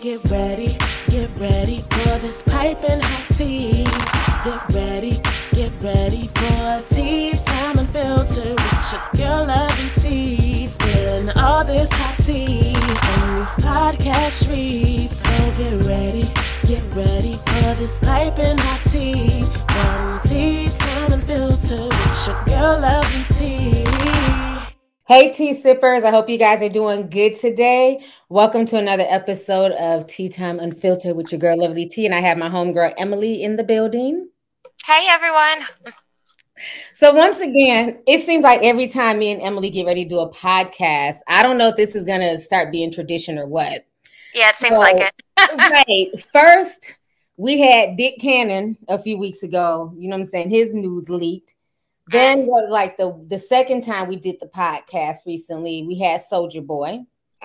Get ready for this piping hot tea. Get ready for Tea Time Unfiltered with your girl loving tea. Spilling all this hot tea on these podcast streets. So get ready for this piping hot tea from Tea Time Unfiltered with your girl loving tea. Hey, tea sippers. I hope you guys are doing good today. Welcome to another episode of Tea Time Unfiltered with your girl, Lovely Tea. And I have my homegirl, Emily, in the building. Hey, everyone. So once again, it seems like every time me and Emily get ready to do a podcast, I don't know if this is going to start being tradition or what. Yeah, it seems so, like it. Right. First, we had Nick Cannon a few weeks ago. You know what I'm saying? His news leaked. Then, like the second time we did the podcast recently, we had Soulja Boy.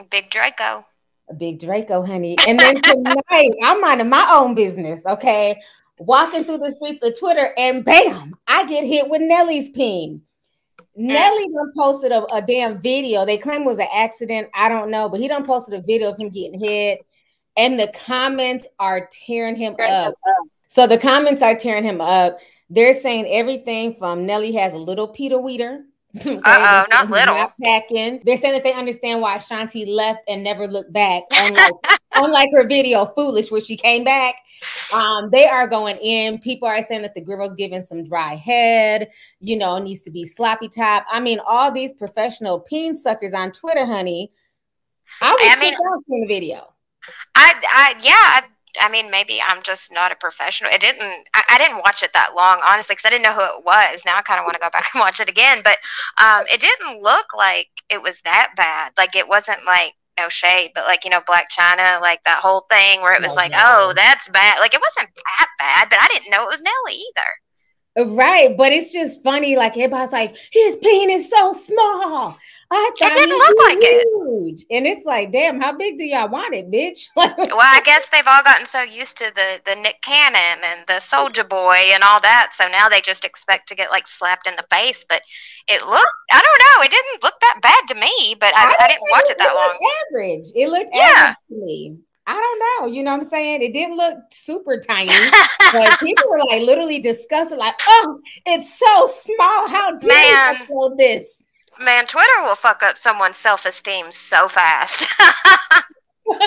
Big Draco. A big Draco, honey. And then tonight, I'm minding my own business, okay? Walking through the streets of Twitter, and bam, I get hit with Nelly's ping. Nelly done posted a damn video. They claim it was an accident. I don't know, but he done posted a video of him getting hit, and the comments are tearing him up. So the comments are tearing him up. They're saying everything from Nelly has a little Peter Weeder. Okay? Uh-oh, not little. Not packing. They're saying that they understand why Shanti left and never looked back. Unlike, unlike her video, Foolish, where she came back. They are going in. People are saying that the Grivel's giving some dry head. You know, needs to be sloppy top. I mean, all these professional peen suckers on Twitter, honey. I mean, I was in the video. I mean, maybe I'm just not a professional. I didn't watch it that long, honestly, because I didn't know who it was. Now I kind of want to go back and watch it again. But it didn't look like it was that bad. Like, it wasn't like, no shade, but like, you know, Black China, like that whole thing where it was like, oh, that's bad. Like, it wasn't that bad, but I didn't know it was Nelly either. Right. But it's just funny. Like, everybody's like, his penis is so small. It didn't look like it. And it's like, damn, how big do y'all want it, bitch? Well, I guess they've all gotten so used to the Nick Cannon and the Soulja Boy and all that. So now they just expect to get, like, slapped in the face. But it looked, I don't know, it didn't look that bad to me. But I didn't watch it that long. Average. It looked average to me. I don't know. You know what I'm saying? It didn't look super tiny. But people were, like, literally disgusted. Like, oh, it's so small. How do you hold this? Man, Twitter will fuck up someone's self-esteem so fast. Like,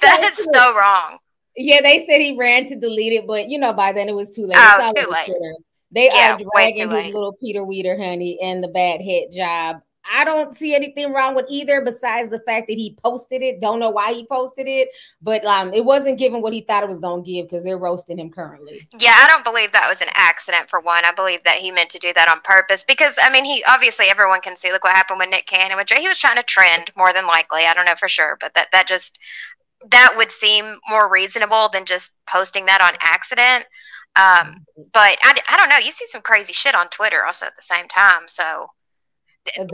that is so wrong. Yeah, they said he ran to delete it, but, you know, by then it was too late. Oh, too late. They are dragging his little Peter Weeder, honey, and the bad head job. I don't see anything wrong with either besides the fact that he posted it. Don't know why he posted it, but it wasn't giving what he thought it was going to give because they're roasting him currently. Yeah, I don't believe that was an accident, for one. I believe that he meant to do that on purpose because, I mean, he obviously everyone can see. Look what happened with Nick Cannon. With Jay. He was trying to trend more than likely. I don't know for sure, but that just – that would seem more reasonable than just posting that on accident. But I don't know. You see some crazy shit on Twitter also at the same time, so –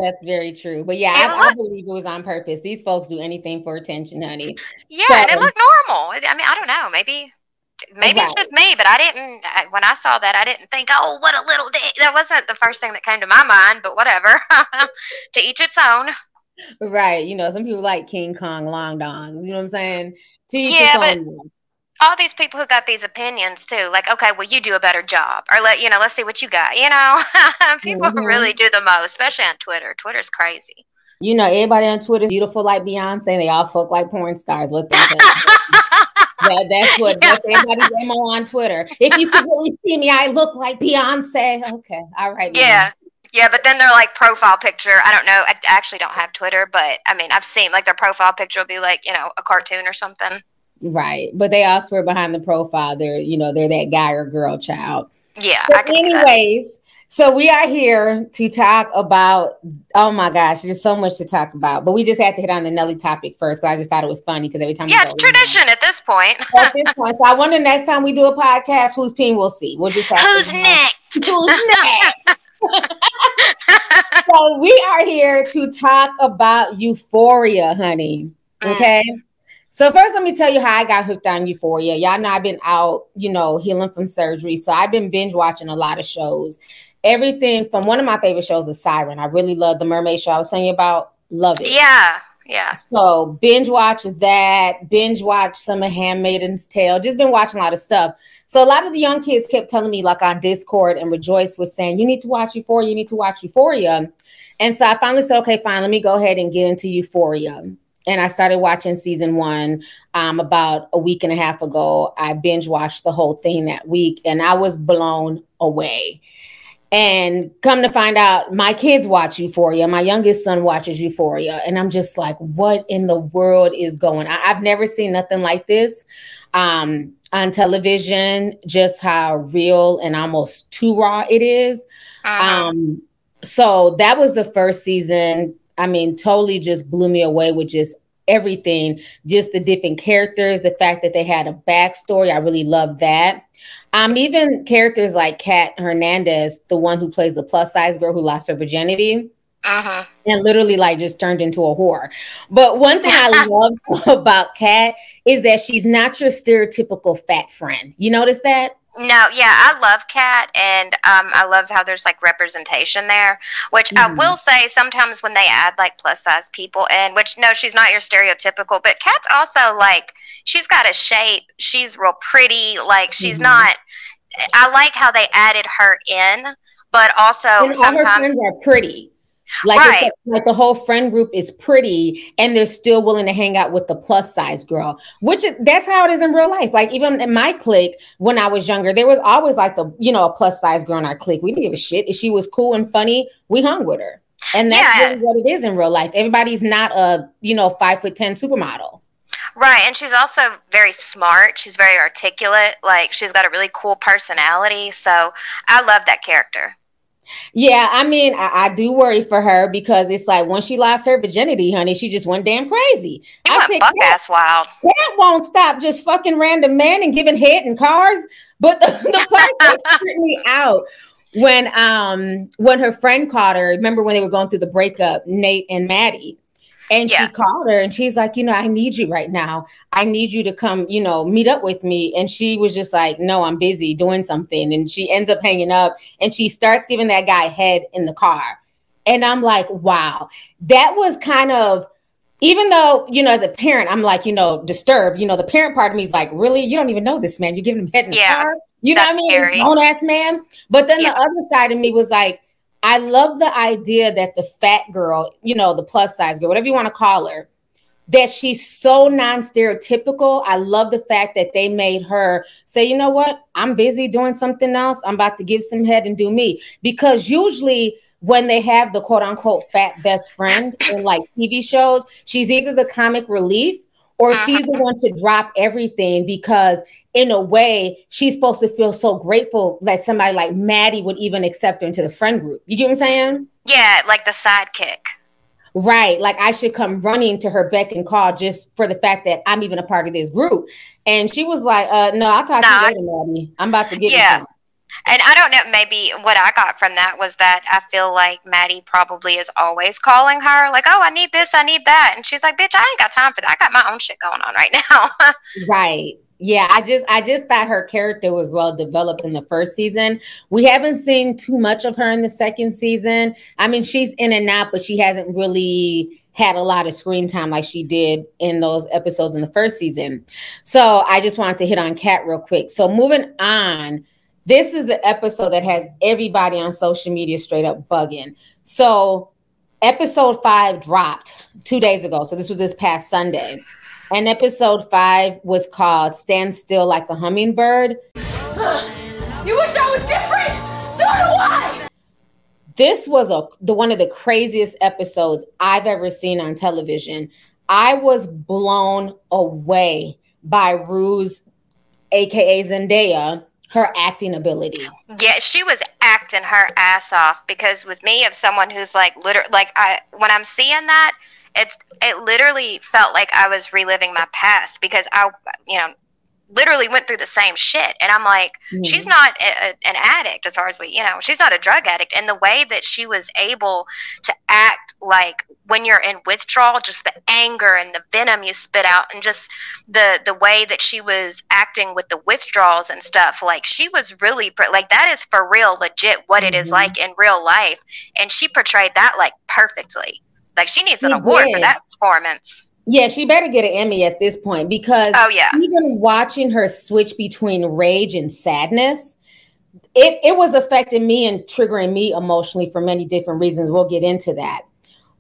That's very true. But yeah, I believe it was on purpose. These folks do anything for attention, honey. Yeah, so, and it looked normal. I mean, I don't know. Maybe it's just me, but when I saw that, I didn't think, oh, what a little dick. That wasn't the first thing that came to my mind, but whatever. To each its own. Right. You know, some people like King Kong long dongs. You know what I'm saying? To each its own. But all these people who got these opinions too, like, okay, well, you do a better job, or let's see what you got. You know, people really do the most, especially on Twitter. Twitter's crazy. You know, everybody on Twitter is beautiful like Beyonce. And they all fuck like porn stars. Let them that's everybody's MO on Twitter. If you could really see me, I look like Beyonce. Okay, all right. Yeah. Man. Yeah, but then their, like, profile picture, I don't know. I actually don't have Twitter, but, I mean, I've seen, like, their profile picture will be, like, you know, a cartoon or something. Right. But they all swear behind the profile. They're, you know, they're that guy or girl child. Yeah. But anyways, so we are here to talk about, oh my gosh, there's so much to talk about, but we just have to hit on the Nelly topic first. Cause I just thought it was funny. Cause every time. Yeah, it's tradition at this point. At this point. So I wonder next time we do a podcast, whose pin we'll see. We'll just have who's next? Who's next? So we are here to talk about Euphoria, honey. Okay. So first, let me tell you how I got hooked on Euphoria. Y'all know I've been out, you know, healing from surgery. So I've been binge watching a lot of shows. Everything from one of my favorite shows is Siren. I really love the mermaid show I was telling you about. Love it. Yeah. Yeah. So binge watch that, binge watch some of Handmaiden's Tale. Just been watching a lot of stuff. So a lot of the young kids kept telling me, like on Discord, and Rejoice was saying, you need to watch Euphoria, you need to watch Euphoria. And so I finally said, okay, fine, let me go ahead and get into Euphoria. And I started watching season one about a week and a half ago. I binge watched the whole thing that week and I was blown away. And come to find out, my kids watch Euphoria. My youngest son watches Euphoria. And I'm just like, what in the world is going on? I've never seen nothing like this on television, just how real and almost too raw it is. So that was the first season. I mean, totally just blew me away with just everything, just the different characters, the fact that they had a backstory. I really loved that. Even characters like Kat Hernandez, the one who plays the plus size girl who lost her virginity and literally like just turned into a whore. But one thing I love about Kat is that she's not your stereotypical fat friend. You notice that? No, yeah, I love Kat, and I love how there's like representation there, which I will say sometimes when they add like plus size people in, which no, she's not your stereotypical, but Kat's also like, she's got a shape, she's real pretty, like she's not, I like how they added her in, but also and sometimes all her friends are pretty. Like, right. It's like the whole friend group is pretty and they're still willing to hang out with the plus size girl, which is, that's how it is in real life. Like even in my clique, when I was younger, there was always like the, you know, a plus size girl in our clique. We didn't give a shit. If she was cool and funny, we hung with her. And that's really what it is in real life. Everybody's not a, you know, 5'10" supermodel. Right. And she's also very smart. She's very articulate. Like she's got a really cool personality. So I love that character. Yeah, I mean, I do worry for her because it's like once she lost her virginity, honey, she just went damn crazy. You I said, buck ass wild. That won't stop just fucking random men and giving head and cars. But the part that tripped me out when her friend called her. Remember when they were going through the breakup, Nate and Maddie, and she called her and she's like, you know, I need you right now. I need you to come, you know, meet up with me. And she was just like, no, I'm busy doing something. And she ends up hanging up and she starts giving that guy head in the car. And I'm like, wow, that was kind of, even though, you know, as a parent, I'm like, you know, disturbed, you know, the parent part of me is like, really, you don't even know this man. You're giving him head in the car. You know what I mean? Scary. Old ass man. But then the other side of me was like, I love the idea that the fat girl, you know, the plus size girl, whatever you want to call her, that she's so non-stereotypical. I love the fact that they made her say, you know what? I'm busy doing something else. I'm about to give some head and do me. Because usually when they have the quote unquote fat best friend in like TV shows, she's either the comic relief or she's the one to drop everything because in a way she's supposed to feel so grateful that somebody like Maddie would even accept her into the friend group. You get what I'm saying? Yeah, like the sidekick. Right. Like I should come running to her beck and call just for the fact that I'm even a part of this group. And she was like, no, I'll talk to you later, Maddie. I'm about to get you. And I don't know, maybe what I got from that was that I feel like Maddie probably is always calling her like, oh, I need this, I need that. And she's like, bitch, I ain't got time for that. I got my own shit going on right now. Right. Yeah, I just thought her character was well developed in the first season. We haven't seen too much of her in the second season. I mean, she's in and out, but she hasn't really had a lot of screen time like she did in those episodes in the first season. So I just wanted to hit on Kat real quick. So moving on. This is the episode that has everybody on social media straight up bugging. So episode 5 dropped 2 days ago. So this was this past Sunday. And episode 5 was called Stand Still Like a Hummingbird. You wish I was different? So do I! This was one of the craziest episodes I've ever seen on television. I was blown away by Rue's, a.k.a. Zendaya, her acting ability. Yeah, she was acting her ass off because with me, of someone who's like, literally, like when I'm seeing that, it literally felt like I was reliving my past because I, you know, literally went through the same shit. And I'm like, she's not an addict as far as we, you know, she's not a drug addict. And the way that she was able to act like when you're in withdrawal, just the anger and the venom you spit out and just the way that she was acting with the withdrawals and stuff, like she was really, like that is for real, legit what it is like in real life. And she portrayed that like perfectly. Like she needs an award for that performance. Yeah, she better get an Emmy at this point, because even watching her switch between rage and sadness, it was affecting me and triggering me emotionally for many different reasons. We'll get into that.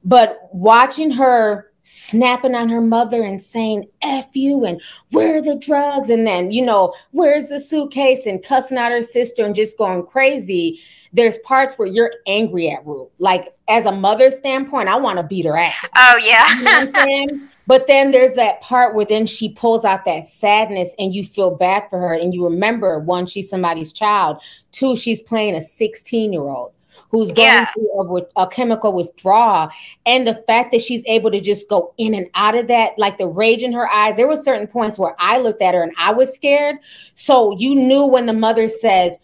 But watching her snapping on her mother and saying, F you, and where are the drugs? And then, you know, where's the suitcase, and cussing out her sister and just going crazy. There's parts where you're angry at Rue. Like, as a mother's standpoint, I want to beat her ass. Oh, yeah. You know what I'm saying? But then there's that part where then she pulls out that sadness and you feel bad for her. And you remember, one, she's somebody's child. Two, she's playing a 16-year-old who's going through a chemical withdrawal. And the fact that she's able to just go in and out of that, like the rage in her eyes. There were certain points where I looked at her and I was scared. So you knew when the mother says,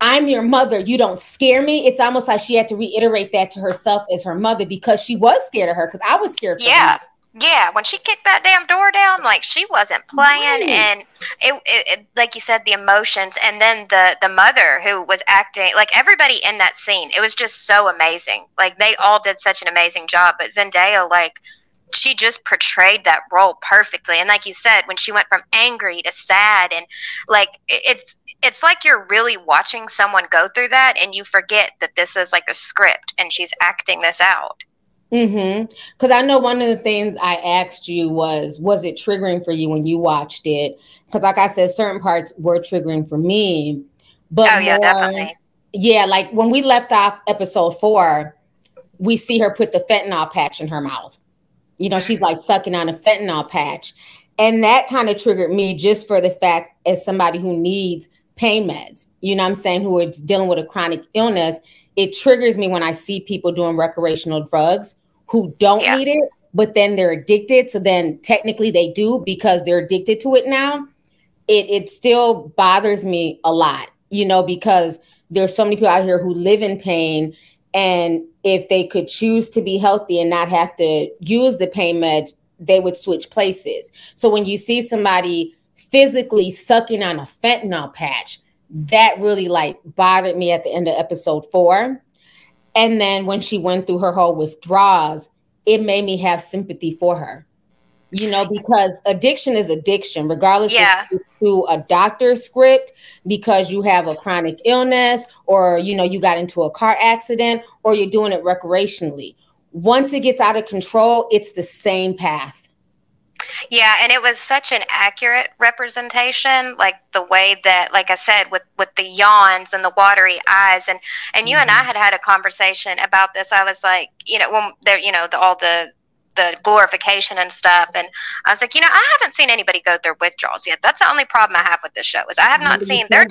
I'm your mother, you don't scare me. It's almost like she had to reiterate that to herself as her mother, because she was scared of her, because I was scared for her. Yeah, when she kicked that damn door down, like, she wasn't playing, and it, like you said, the emotions, and then the mother who was acting, like, everybody in that scene, it was just so amazing. Like, they all did such an amazing job, but Zendaya, like, she just portrayed that role perfectly, and like you said, when she went from angry to sad, and, like, it's like you're really watching someone go through that, and you forget that this is, like, a script, and she's acting this out. Mm-hmm. Because I know one of the things I asked you was it triggering for you when you watched it? Because, like I said, certain parts were triggering for me. But oh, yeah, more, definitely. Yeah, like when we left off episode 4, we see her put the fentanyl patch in her mouth. You know, she's like sucking on a fentanyl patch. And that kind of triggered me, just for the fact, as somebody who needs pain meds, you know what I'm saying, who is dealing with a chronic illness, it triggers me when I see people doing recreational drugs who don't need it, but then they're addicted. So then technically they do, because they're addicted to it now. It still bothers me a lot, you know, because there's so many people out here who live in pain. And if they could choose to be healthy and not have to use the pain meds, they would switch places. So when you see somebody physically sucking on a fentanyl patch, that really, like, bothered me at the end of episode 4. And then when she went through her whole withdrawals, it made me have sympathy for her, you know, because addiction is addiction, regardless of through a doctor's script, because you have a chronic illness, or, you know, you got into a car accident, or you're doing it recreationally. Once it gets out of control, it's the same path. Yeah, and it was such an accurate representation, like the way that, like I said, with the yawns and the watery eyes, and you and I had a conversation about this. I was like, you know, when there, you know, all the glorification and stuff, and I was like, you know, I haven't seen anybody go through withdrawals yet. That's the only problem I have with this show, is I have not seen. They're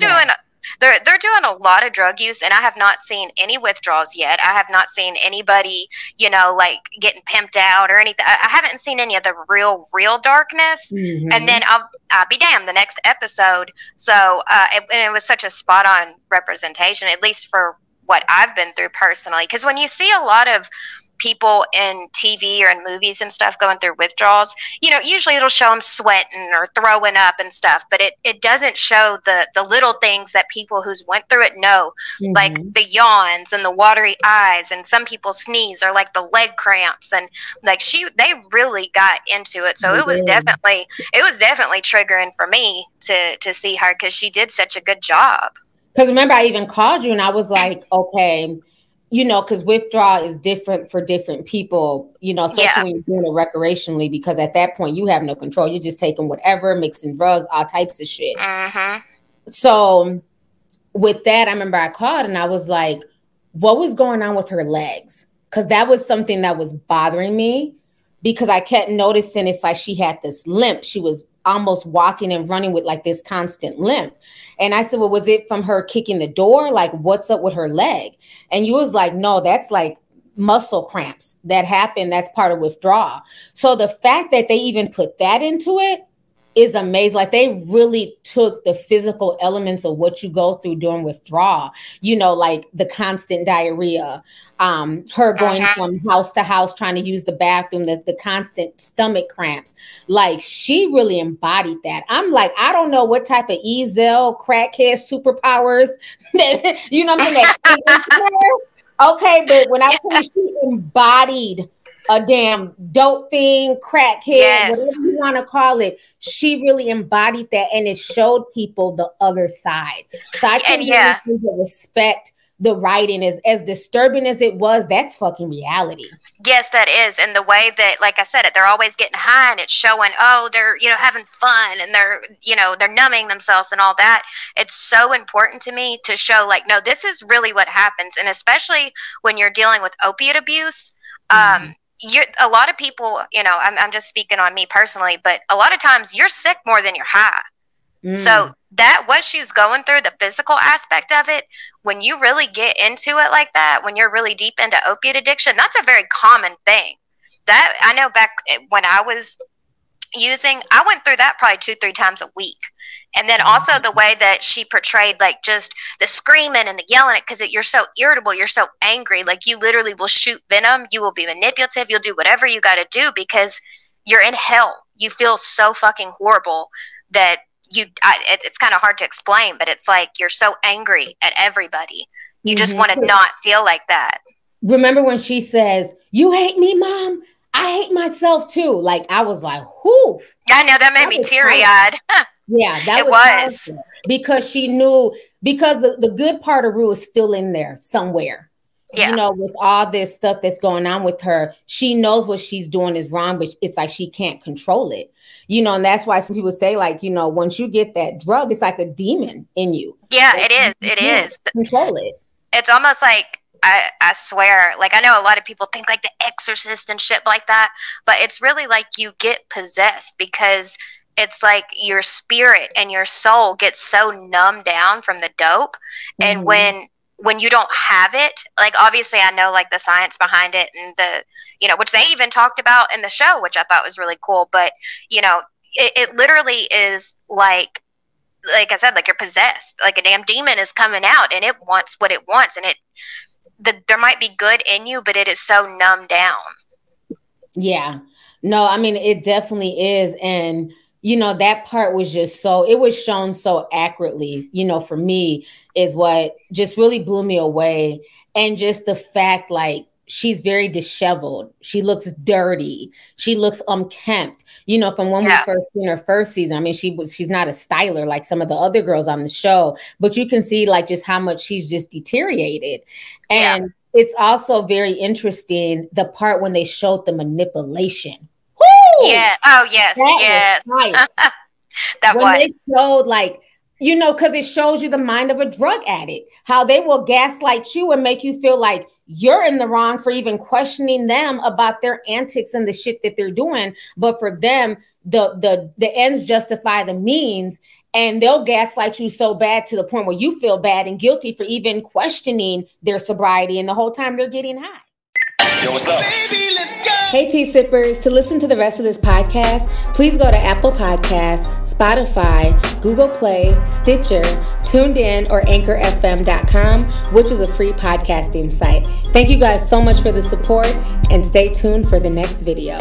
doing a lot of drug use, and I have not seen any withdrawals yet. I have not seen anybody, you know, like, getting pimped out or anything. I haven't seen any of the real darkness. Mm-hmm. And then I'll be damned the next episode. So and it was such a spot on representation, at least for what I've been through personally. Because when you see a lot of people in TV or in movies and stuff going through withdrawals, you know, usually it'll show them sweating or throwing up and stuff, but it doesn't show the little things that people who's went through it know, like the yawns and the watery eyes, and some people sneeze, or like the leg cramps, and like they really got into it. So it was definitely triggering for me to see her, because she did such a good job. Because remember, I even called you and I was like, okay, you know, because withdrawal is different for different people, you know, especially when you're doing it recreationally, because at that point you have no control. You're just taking whatever, mixing drugs, all types of shit. So with that, I remember I called and I was like, what was going on with her legs? Because that was something that was bothering me, because I kept noticing it's like she had this limp. She was almost walking and running with like this constant limp. And I said, well, was it from her kicking the door? Like, what's up with her leg? And you was like, no, that's like muscle cramps that happen. That's part of withdrawal. So the fact that they even put that into it is amazing. Like, they really took the physical elements of what you go through during withdrawal, you know, like the constant diarrhea, her going from house to house, trying to use the bathroom, the constant stomach cramps. Like, she really embodied that. I'm like, I don't know what type of Ezel crackhead superpowers that, you know what I mean? Okay. But when I say she embodied a damn dope fiend, crackhead, whatever you want to call it. She really embodied that, and it showed people the other side. So I can really respect the writing. Is as disturbing as it was, that's fucking reality. Yes, that is. And the way that, like I said, they're always getting high, and it's showing, oh, they're, you know, having fun, and they're, you know, they're numbing themselves and all that. It's so important to me to show, like, no, this is really what happens. And especially when you're dealing with opiate abuse, a lot of people, you know, I'm just speaking on me personally, but a lot of times you're sick more than you're high. So that what she's going through, the physical aspect of it, when you really get into it like that, when you're really deep into opiate addiction, that's a very common thing. That I know back when I was using, I went through that probably 2-3 times a week. And then also the way that she portrayed, like, just the screaming and the yelling, because you're so irritable, you're so angry, like, you literally will shoot venom, you will be manipulative, you'll do whatever you got to do because you're in hell. You feel so fucking horrible that it's kind of hard to explain, but it's like you're so angry at everybody. You just want to not feel like that. Remember when she says, "You hate me, Mom? I hate myself too." Like, I was like, "Whoo!" Yeah, I know that made me teary-eyed. Yeah, that was because she knew, because the good part of Rue is still in there somewhere. Yeah. You know, with all this stuff that's going on with her, she knows what she's doing is wrong, but it's like she can't control it. You know, and that's why some people say, like, you know, once you get that drug, it's like a demon in you. Yeah, like, it is. Control it. It's almost like, I swear, like, I know a lot of people think like The Exorcist and shit like that, but it's really like you get possessed, because it's like your spirit and your soul gets so numbed down from the dope. And when you don't have it, like, obviously I know, like, the science behind it and the, you know, which they even talked about in the show, which I thought was really cool, but, you know, it literally is like I said, like, you're possessed, like a damn demon is coming out and it wants what it wants. And there might be good in you, but it is so numbed down. Yeah, no, I mean, it definitely is. And, you know, that part was just so, it was shown so accurately, you know, for me, is what just really blew me away. And just the fact, like, she's very disheveled. She looks dirty. She looks unkempt, you know, from when we first seen her first season. I mean, she's not a styler like some of the other girls on the show, but you can see, like, just how much she's just deteriorated. And it's also very interesting, the part when they showed the manipulation. Yeah. Oh, yes. Yes. That was. They showed, like, you know, because it shows you the mind of a drug addict, how they will gaslight you and make you feel like you're in the wrong for even questioning them about their antics and the shit that they're doing. But for them, the ends justify the means, and they'll gaslight you so bad to the point where you feel bad and guilty for even questioning their sobriety, and the whole time they're getting high. Yo, what's up? Baby, let's go. Hey, Tea Sippers. To listen to the rest of this podcast, please go to Apple Podcasts, Spotify, Google Play, Stitcher, Tuned In, or AnchorFM.com, which is a free podcasting site. Thank you guys so much for the support, and stay tuned for the next video.